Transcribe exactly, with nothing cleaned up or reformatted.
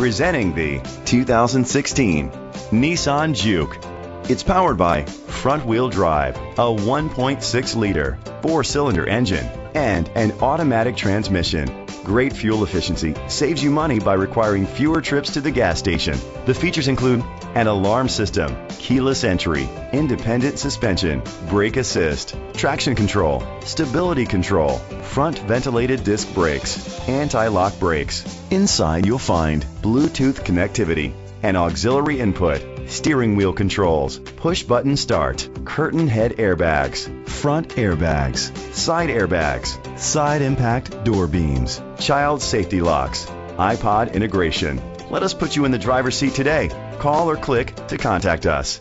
Presenting the two thousand sixteen Nissan Juke. It's powered by front-wheel drive, a one point six liter four-cylinder engine, and an automatic transmission. Great fuel efficiency saves you money by requiring fewer trips to the gas station. The features include an alarm system, keyless entry, independent suspension, brake assist, traction control, stability control, front ventilated disc brakes, anti-lock brakes. Inside you'll find Bluetooth connectivity, an auxiliary input, steering wheel controls, push button start, curtain head airbags, front airbags, side airbags, side impact door beams, child safety locks, iPod integration. Let us put you in the driver's seat today. Call or click to contact us.